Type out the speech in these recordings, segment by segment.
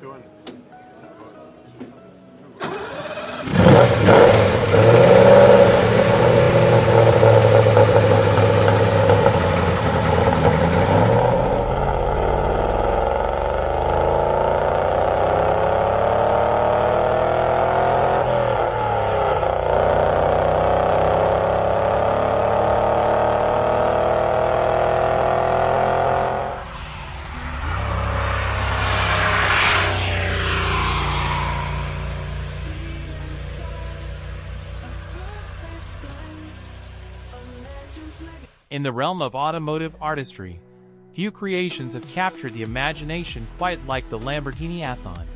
doing? In the realm of automotive artistry, few creations have captured the imagination quite like the Lamborghini Athon.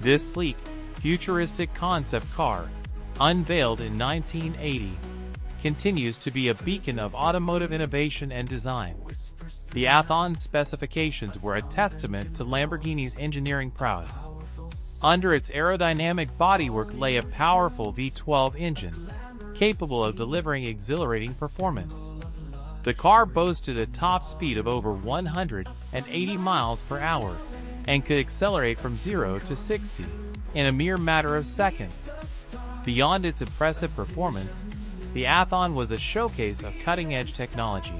This sleek, futuristic concept car, unveiled in 1980, continues to be a beacon of automotive innovation and design. The Athon's specifications were a testament to Lamborghini's engineering prowess. Under its aerodynamic bodywork lay a powerful V12 engine, capable of delivering exhilarating performance. The car boasted a top speed of over 180 miles per hour and could accelerate from 0 to 60 in a mere matter of seconds. Beyond its impressive performance, the Athon was a showcase of cutting-edge technology.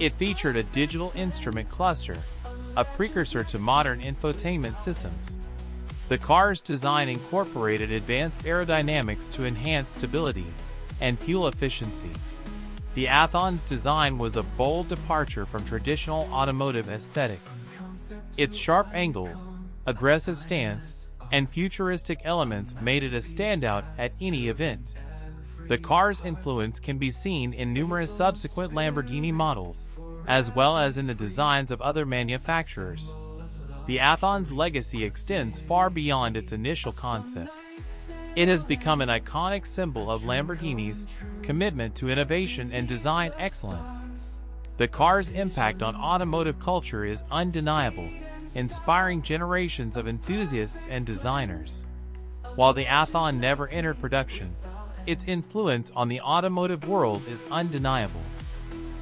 It featured a digital instrument cluster, a precursor to modern infotainment systems. The car's design incorporated advanced aerodynamics to enhance stability and fuel efficiency. The Athon's design was a bold departure from traditional automotive aesthetics. Its sharp angles, aggressive stance, and futuristic elements made it a standout at any event. The car's influence can be seen in numerous subsequent Lamborghini models, as well as in the designs of other manufacturers. The Athon's legacy extends far beyond its initial concept. It has become an iconic symbol of Lamborghini's commitment to innovation and design excellence. The car's impact on automotive culture is undeniable, inspiring generations of enthusiasts and designers. While the Athon never entered production, its influence on the automotive world is undeniable.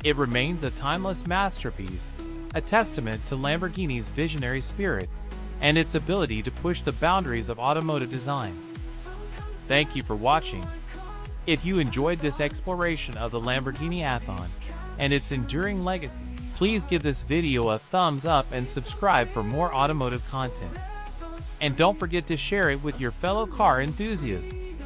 It remains a timeless masterpiece, a testament to Lamborghini's visionary spirit and its ability to push the boundaries of automotive design. Thank you for watching. If you enjoyed this exploration of the Lamborghini Athon and its enduring legacy, please give this video a thumbs up and subscribe for more automotive content. And don't forget to share it with your fellow car enthusiasts.